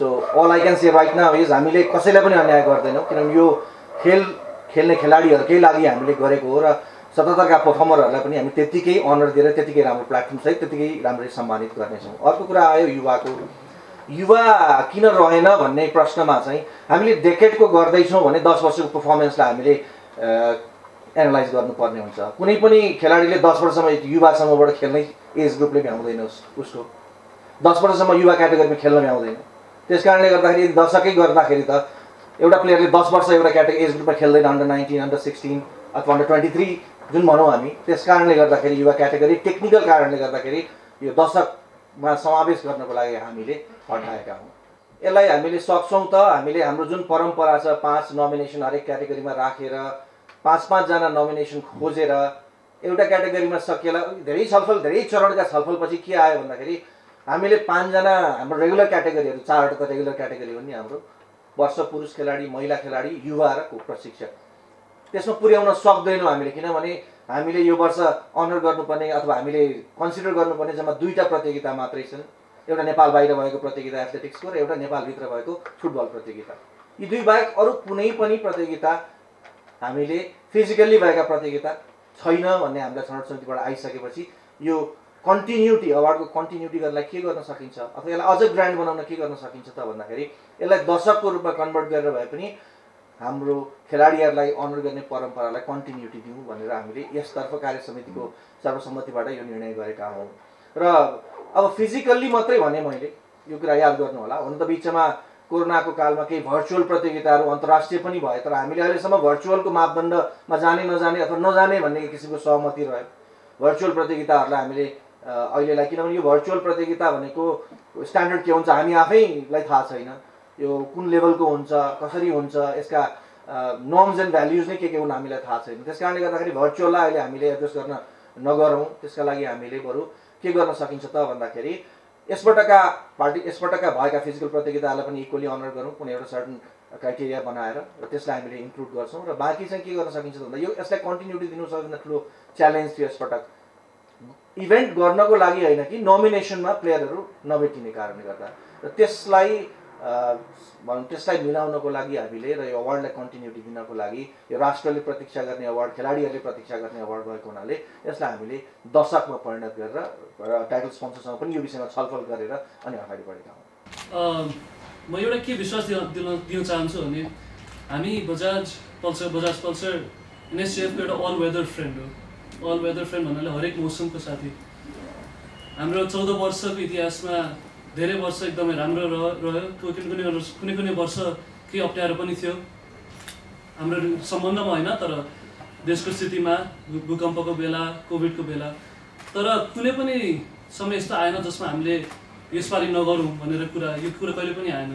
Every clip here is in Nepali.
So all I can say right now is हामीले कसैलाई पनि अन्याय गर्दैनौं किनभने यो खेल खेल्ने खेलाडीहरुकै लागि हामीले गरेको हो र सततका परफर्मरहरुलाई पनि हामी त्यतिकै अनर दिएर त्यतिकै राम्रो प्लेटफर्म सहित त्यतिकै राम्ररी सम्मानित गर्नेछौं। अर्को कुरा आयो युवाको। युवा किन रहेन भन्ने प्रश्नमा चाहिँ हामीले डेकेडको गर्दै छौं भने 10 वर्षको परफर्मन्सलाई हामीले एनालाइज गर्नुपर्ने हुन्छ। कुनै पनि खेलाडीले 10 वर्षसम्म युवासम्मबाट खेल्ने एज ग्रुपले भ्याउँदैन उसको 10 वर्षसम्म युवा क्याटेगोरीमा खेल्न भ्याउँदैन। त्यसकारणले गर्दाखेरि दशकै गर्दाखेरि त एउटा प्लेयरले 10 वर्ष एउटा क्याटेगोरी एज ग्रुपमा खेल्दैन अन्डर 19 अन्डर 16 अथवा अन्डर 23 जुन भनौं हामी त्यसकारणले गर्दाखेरि युवा क्याटेगोरी टेक्निकल कारणले गर्दाखेरि यो दशकमा समावेश गर्नको लागि हामीले हटाएका हौं। यसलाई हामीले सक्छौं त हामीले हाम्रो जुन परम्परा छ 5 नोमिनेसन हरेक क्याटेगोरीमा राखेर 5-5 जना नोमिनेसन खोजेर एउटा क्याटेगोरीमा सकेला धेरै छलफल धेरै चरणका छलफलपछि के आयो भन्दाखेरि हामीले 5 जना हाम्रो रेगुलर क्याटेगोरीहरु 4 वटा रेगुलर क्याटेगोरी हो नि हाम्रो वर्ष पुरुष खेलाडी महिला खेलाडी युवा र प्रशिक्षक त्यसमा पुर्याउन सक्दैनौ हामीले किनभने हामीले यो वर्ष अनर गर्नुपर्ने अथवा हामीले कन्सिडर गर्नुपर्ने जम्मा 2 प्रतियोगिता मात्रै छन् एउटा नेपाल बाहिर भएको प्रतियोगिता एथलेटिक्स को र एउटा नेपाल भित्र भएको फुटबल प्रतियोगिता यी 2 बाहेक अरु कुनै पनि प्रतियोगिता हामीले फिजिकली भएका प्रतियोगिता छैन भन्ने हामीलाई छनौट समितिबाट आइसकेपछि यो कन्टिन्युटी अवार्डको कन्टिन्युटी गर्नलाई के गर्न सकिन्छ अथवा यसलाई अझ ग्रान्ड बनाउन के गर्न सकिन्छ त भन्दाखेरि यसलाई दशकको रूपमा कन्भर्ट गरेर भए पनि हाम्रो खेलाडीहरुलाई अनर गर्ने परम्परालाई कन्टिन्युटी दिउँ भनेर हामीले यसतर्फ कार्य समितिको सर्वसम्मतिबाट यो निर्णय गरेका हौं। र अब फिजिकल्ली मात्रै भने मैले यो कुरा याद गर्नु होला हुन त बीचमा कोरोनाको कालमा केही भर्चुअल प्रतियोगिताहरु अन्तर्राष्ट्रिय पनि भए तर हामीले अहिले सम्म भर्चुअलको मापदण्डमा जाने नजाने अथवा नजाने भन्ने किसिमको सहमति रह्यो। भर्चुअल प्रतियोगिताहरुलाई हामीले अहिलेलाई किनभने यो भर्चुअल प्रतियोगिता भनेको स्ट्यान्डर्ड के हुन्छ हामी आफैलाई थाहा छैन यो कुन लेभलको हुन्छ कसरी हुन्छ यसका नॉर्म्स एन्ड भ्याल्युज नै के हुन् हामीलाई थाहा छैन। त्यसकारणले गर्दाखेरि भर्चुअललाई अहिले हामीले एड्रेस गर्न नगरौं त्यसका लागि हामीले बरु के गर्न सकिन्छ त भन्दाखेरि यसपटकका भएका फिजिकल प्रतियोगिताहरुलाई पनि इक्वली अनर गरौं कुनै एउटा सर्टेन क्राइटेरिया बनाएर र त्यसलाई हामीले इन्क्लुड गर्छौं र बाकी चाहिँ के गर्न सकिन्छ भन्दा यो यसलाई कन्टिन्युटी दिनु सक्दैन ठूलो च्यालेन्ज थियो यसपटक इभेन्ट गर्नको लागि हैन कि नोमिनेसनमा प्लेयरहरु नभेटिने कारणले गर्दा र त्यसलाई मिलाउनको लागि हामीले र यो अवार्डलाई कन्टिन्युटी दिनको लागि यो राष्ट्रले प्रतीक्षा गर्ने अवार्ड खेलाडीहरुले प्रतीक्षा गर्ने अवार्ड भएको हुनाले यसलाई हामीले दशकमा परिणत गरेर टाइटल स्पोन्सरसँग पनि यो विषयमा छलफल गरेर अनि अगाडि बढेका हौं। म एउटा के विश्वास दिन चाहन्छु भने हामी बजाज पल्सर एनएसजेएफ को एउटा अल वेदर फ्रेन्ड हो। अल वेदर फ्रेन्ड भन्नाले हरेक मौसमको साथी हाम्रो 14 वर्षको इतिहासमा धेरै वर्ष एकदमै राम्रो रह्यो कुनै वर्ष के अप्ठ्यारो पनि थियो हाम्रो सम्बन्धमा हैन तर देशको स्थितिमा भूकम्पको बेला कोभिडको बेला तर कुनै पनि समय यस्तो आएन जसमा हामीले यसपालि नगरौं भनेर यो कुरा कहिले पनि आएन।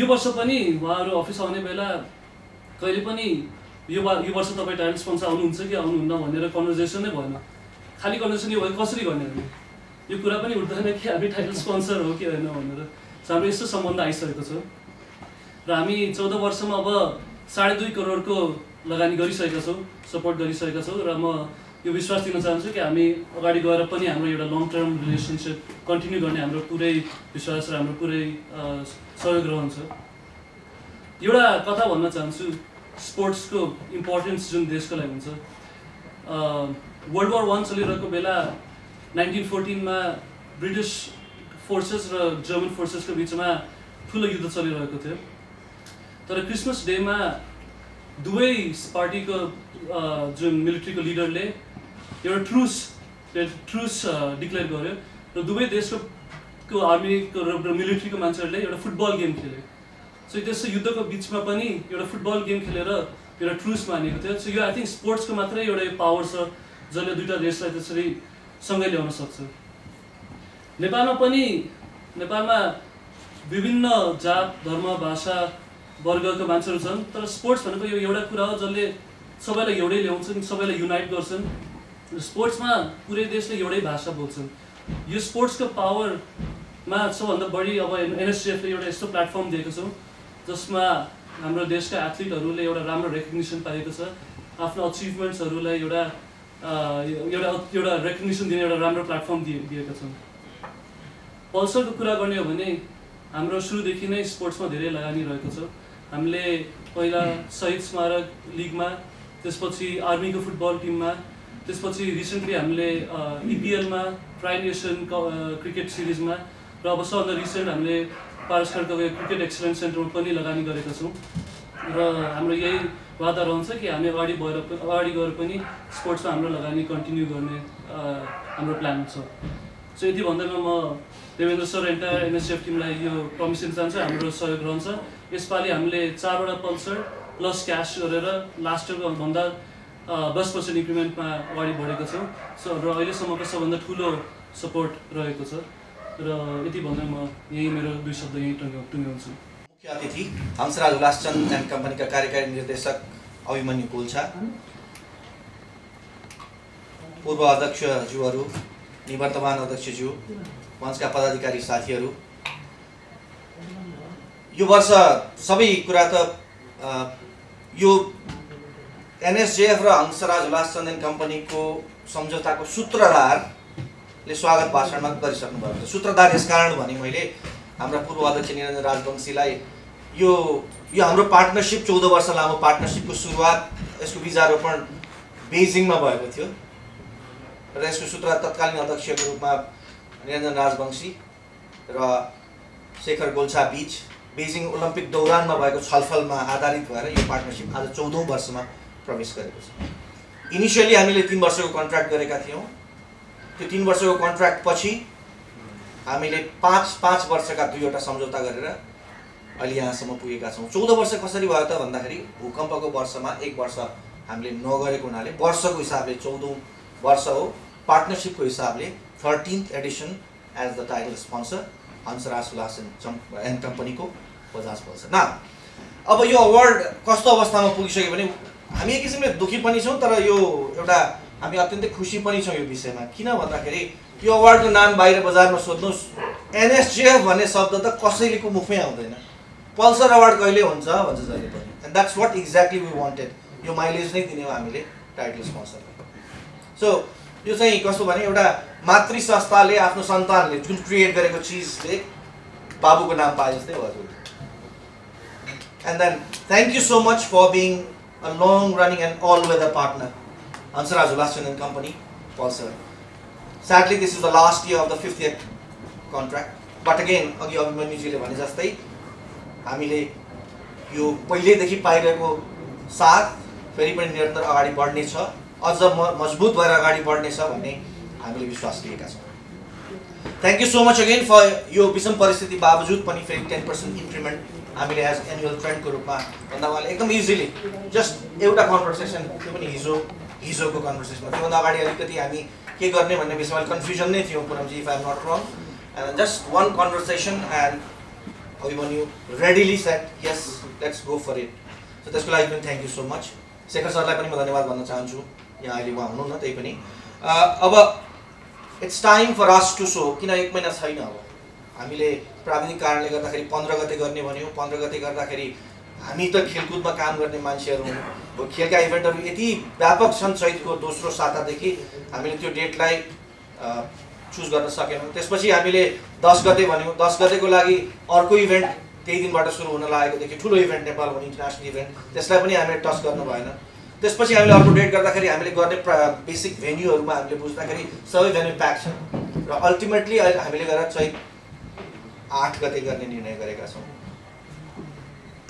यो वर्ष पनि उहाँहरु अफिस आउने बेला कहिले पनि यो वर्ष तपाई टाइटल स्पोन्सर आउनुहुन्छ कि आउनुहुन्न भनेर कन्भर्सेसन नै भएन। खाली कन्भर्सेसन यो भयो कसरी गर्ने भने यो कुरा पनि उठ्दैन कि हामी टाइटल स्पोन्सर हो कि हैन भनेर हाम्रो यस्तो सम्बन्ध आइसकेको छ र हामी 14 वर्षमा अब 2.5 करोडको लगानी गरिसकेका छौं सपोर्ट गरिसकेका छौं र म यो विश्वास दिन चाहन्छु कि हामी अगाडि गएर पनि हाम्रो एउटा लङ टर्म रिलेशनशिप कन्टिन्यु गर्ने हाम्रो पुरै विश्वास र हाम्रो पुरै सहयोग रहन्छ। एउटा कथा भन्न चाहन्छु स्पोर्ट्स को इम्पोर्टेन्स जुन देश को लागि हुन्छ वर्ल्ड वार 1 चलिरहेको बेला 1914 मा ब्रिटिश फोर्सेस र जर्मन फोर्सेस को बीचमा ठूलो युद्ध चलिरहेको थियो तर क्रिसमस डे मा दुवै पार्टी को जुन मिलिट्री को लीडर ले एउटा ट्रुस डिक्लेयर गर्यो र दुवै देश को आर्मी र मिलिट्री को मान्छेहरुले एउटा फुटबल गेम खेले। सो त्यसो युद्धको बीचमा पनि एउटा फुटबल गेम खेलेर एउटा ट्रुस मानेको थियो। सो यो आई थिंक स्पोर्ट्स को मात्रै एउटा पावर छ जसले दुईटा देशलाई त्यसरी सँगै ल्याउन सक्छ। नेपालमा विभिन्न जात धर्म भाषा वर्गको मान्छेहरु छन् तर स्पोर्ट्स भनेको यो एउटा कुरा हो जसले सबैलाई एउटै ल्याउँछ सबैलाई युनाइट गर्छन्। स्पोर्ट्समा पुरै देशले एउटै भाषा बोल्छन्। यो स्पोर्ट्स को पावरमा सबभन्दा बढी अब एनएसजेएफ ले एउटा यस्तो प्लेटफर्म दिएको छ जसमा हाम्रो देशका एथलीटहरुले एउटा राम्रो रेकग्निसन पाएको छ आफ्नो अचिभमेन्ट्सहरुलाई एउटा एउटा एउटा रेकग्निसन दिने एउटा राम्रो प्लेटफर्म दिएका छन्। पल्सरको कुरा गर्ने हो भने हाम्रो सुरुदेखि नै स्पोर्ट्समा धेरै लगानी रहेको छ। हामीले पहिला शहीद स्मारक लीगमा, त्यसपछि आर्मीको फुटबल टिममा, त्यसपछि रिसेन्टली हामीले EPL मा प्राइम नेसन क्रिकेट सिरिजमा र अब सधैँ रिसेन्ट हामीले पारस्करको क्रिकेट एक्सिलेन्स सेन्टरमा पनि लगानी गरेका छौँ र हाम्रो यही वादा रहन्छ कि हामी अगाडि गएर पनि स्पोर्ट्समा हाम्रो लगानी कन्टिन्यू गर्ने हाम्रो प्लान छ। सो यति भन्दैमा म देवेन्द्र सर एन्टायर NSJF टिमलाई यो प्रमिसन चाहन्छु, हाम्रो सहयोग रहन्छ। यसपालि हामीले 4 वटा पल्सर प्लस क्यास गरेर लास्ट इयरको भन्दा 10% इन्क्रिमेन्टमा अगाडि बढेको छौँ। सो र अहिलेसम्मको सबभन्दा ठुलो सपोर्ट रहेको छ र यति भन्दै म यही मेरो 2 शब्द यही टुङ्ग्याउँछु। मुख्य अतिथि हंसराज उल्लासचन्द एन्ड कम्पनीका कार्यकारी निर्देशक अभिमन्यु कोल्छा, पूर्व अध्यक्षज्यूहरू, निवर्तमान अध्यक्षज्यू, मञ्चका पदाधिकारी साथीहरू, यो वर्ष सबै कुरा त यो NSJF र हंसराज उल्लासचन्द एन्ड कम्पनीको सम्झौताको सूत्रधारले स्वागत भाषणमा गरिसक्नुभएको छ। सूत्रधार यसकारण भने मैले हाम्रा पूर्व अध्यक्ष निरञ्जन राजवंशीलाई यो हाम्रो पार्टनरसिप 14 वर्ष लामो पार्टनरसिपको सुरुवात, यसको बीजारोपण बेजिङमा भएको थियो र यसको सूत्रधार तत्कालीन अध्यक्षको रूपमा निरञ्जन राजवंशी र शेखर गोल्छा बीच बेजिङ ओलम्पिक दौरानमा भएको छलफलमा आधारित भएर यो पार्टनरसिप आज 14औं वर्षमा प्रवेश गरेको छ। इनिसियली हामीले 3 वर्षको कन्ट्र्याक्ट गरेका थियौँ। त्यो 3 वर्षको कन्ट्र्याक्ट पछि हामीले 5-5 वर्षका 2वटा सम्झौता गरेर अहिले यहाँसम्म पुगेका छौँ। 14 वर्ष कसरी भयो त भन्दाखेरि भूकम्पको वर्षमा 1 वर्ष हामीले नगरेको हुनाले वर्षको हिसाबले 14औं वर्ष हो। पार्टनरसिपको हिसाबले 13th edition as the title sponsor Hansraj Ullaschand and कम्पनीको बजाज पल्सर। न अब यो अवार्ड कस्तो अवस्थामा पुगिसक्यो भने हामी एक किसिमले दुखी पनि छौँ, तर यो एउटा हामी अत्यन्तै खुसी पनि छौँ यो विषयमा। किन भन्दाखेरि यो अवार्डको नाम बाहिर बजारमा सोध्नुहोस्, NSJF भन्ने शब्द त कसैलेको मुखमै आउँदैन। पल्सर अवार्ड कहिले हुन्छ भन्छ जहिले पनि, and that's what exactly we wanted. यो माइलेज नै दिने हो हामीले टाइटल स्पोन्सरलाई। सो यो चाहिँ कस्तो भने एउटा मातृ संस्थाले आफ्नो सन्तानले जुन क्रिएट गरेको चिजले बाबुको नाम पाए जस्तै भयो। And then thank you so much for being a long running and all weather partner, Hंसराज Ullastchand and Company, Pulsar. Sadly, this is the last year of the 5th year contract. But again, अघि अभिमन्यु जीले भने जस्तै हामीले यो पहिलेदेखि पाइरहेको साथ फेरि पनि निरन्तर अगाडि बढ्ने छ, अझ मजबुत भएर अगाडि बढ्ने छ भन्ने हामीले विश्वास लिएका छौँ। Thank you so much again for यो विषम परिस्थिति बावजुद पनि फेरि 10% इन्क्रिमेन्ट हामीले एज एनुअल ट्रेन्डको रूपमा भन्दा उहाँले एकदम इजिली जस्ट एउटा कन्भर्सेसन, त्यो पनि हिजोको कन्भर्सेसनमा, त्योभन्दा अगाडि अलिकति हामी के गर्ने भन्ने विषयमा कन्फ्युजन नै थियो Poonam ji, if I am not wrong. And just one conversation and Abhimanyu readily set yes let's go for it. So त्यसको लागि पनि thank you so much. Shekhar सरलाई पनि म धन्यवाद भन्न चाहन्छु, यहाँ अहिले उहाँ हुनुहुन्न, त्यही पनि अब it's time for us to so, किन 1 महिना छैन। अब हामीले प्राविधिक कारणले गर्दाखेरि 15 गते गर्ने भन्यौँ। 15 गते गर्दाखेरि हामी त खेलकुदमा काम गर्ने मान्छेहरू हौँ, खेलका इभेन्टहरू यति व्यापक छन्, चैतको दोस्रो सातादेखि हामीले त्यो डेटलाई चुज गर्न सकेनौँ। त्यसपछि हामीले 10 गते भन्यौँ, 10 गतेको लागि अर्को इभेन्ट त्यही दिनबाट सुरु हुन लागेकोदेखि ठुलो इभेन्ट नेपाल हुने इन्टरनेसनल इभेन्ट, त्यसलाई पनि हामीले टच गर्नु भएन। त्यसपछि हामीले अर्को डेट गर्दाखेरि हामीले गर्ने बेसिक भेन्यूहरूमा हामीले बुझ्दाखेरि सबै भेन्यू प्याक छन् र अल्टिमेटली हामीले गरेर चैत 8 गते गर्ने निर्णय गरेका छौँ।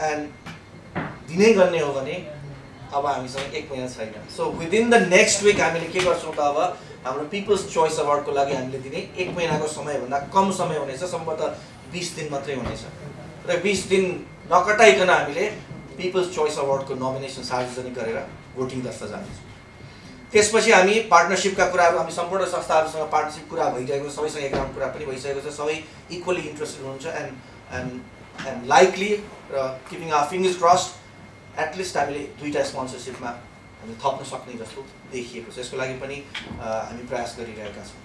एन्ड दिनै गर्ने हो भने अब हामीसँग 1 महिना छैन। So within the next week हामीले के गर्छौँ त, अब हाम्रो पिपल्स चोइस अवार्डको लागि हामीले दिने 1 महिनाको समयभन्दा कम समय हुनेछ, सम्भवतः 20 दिन मात्रै हुनेछ र 20 दिन नकटाइकन हामीले पिपल्स चोइस अवार्डको नोमिनेसन सार्वजनिक गरेर भोटिङतर्फ जानेछौँ। त्यसपछि हामी पार्टनरसिपका कुराहरू, हामी सम्पूर्ण संस्थाहरूसँग पार्टनरसिप कुरा भइरहेको छ, सबैसँग एकराउन्ड कुरा पनि भइसकेको छ, सबै इक्वली इन्ट्रेस्टेड हुनुहुन्छ। एन्ड एन्ड एन्ड लाइकली र keeping our fingers crossed at least हामीले 2टा स्पोन्सरसिपमा हामी थप्न सक्ने जस्तो देखिएको छ। यसको लागि पनि हामी प्रयास गरिरहेका छौँ।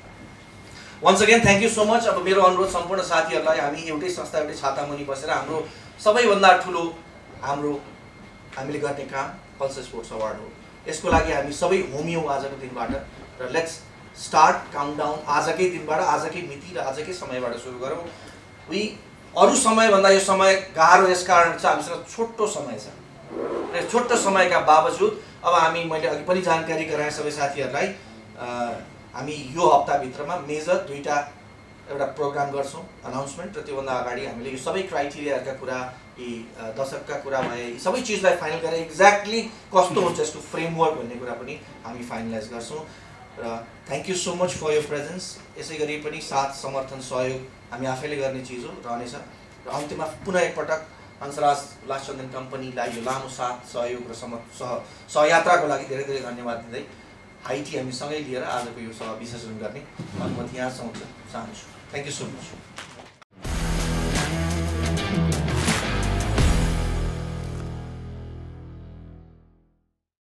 Once again thank you so much. अब मेरो अनुरोध सम्पूर्ण साथीहरूलाई, हामी एउटै संस्था एउटै छातामुनि बसेर हाम्रो सबैभन्दा ठुलो हामीले गर्ने काम पल्सर स्पोर्ट्स अवार्ड हो। यसको लागि हामी सबै होमियौँ आजको दिनबाट र लेट्स स्टार्ट काउन्टडाउन आजकै दिनबाट, आजकै मिति र आजकै समयबाट सुरु गरौँ। वी अरु समय भन्दा यो समय गाह्रो, यसकारण चाहिँ हामीसँग छोटो समय छ। र छोटो समयका बावजुद अब हामी मैले अघि पनि जानकारी गराए सबै साथीहरूलाई, हामी यो हप्ताभित्रमा मेजर दुईटा एउटा प्रोग्राम गर्छौं अनाउन्समेन्ट, र त्योभन्दा अगाडि हामीले यो सबै क्राइटेरियाका कुरा, यी दशकका कुरा भए, यी सबै चीजलाई फाइनल गरेर एक्ज्याक्टली कस्तो हुन्छ यसको फ्रेमवर्क भन्ने कुरा पनि हामी फाइनलाइज गर्छौं। र thank you so much for your presence. यसैगरी पनि साथ, समर्थन, सहयोग हामी आफैले गर्ने चीज हो, रहनेछ। र अन्त्यमा पुनः एकपटक हंसराज लासचन्दन कम्पनीलाई यो लामो साथ, सहयोग र सहयात्राको लागि धेरै धेरै धन्यवाद दिँदै आईटी हामी सँगै लिएर आजको यो सभा विश्लेषण गर्ने अनुमति यहाँसम्म चाहन्छु। Thank you so much.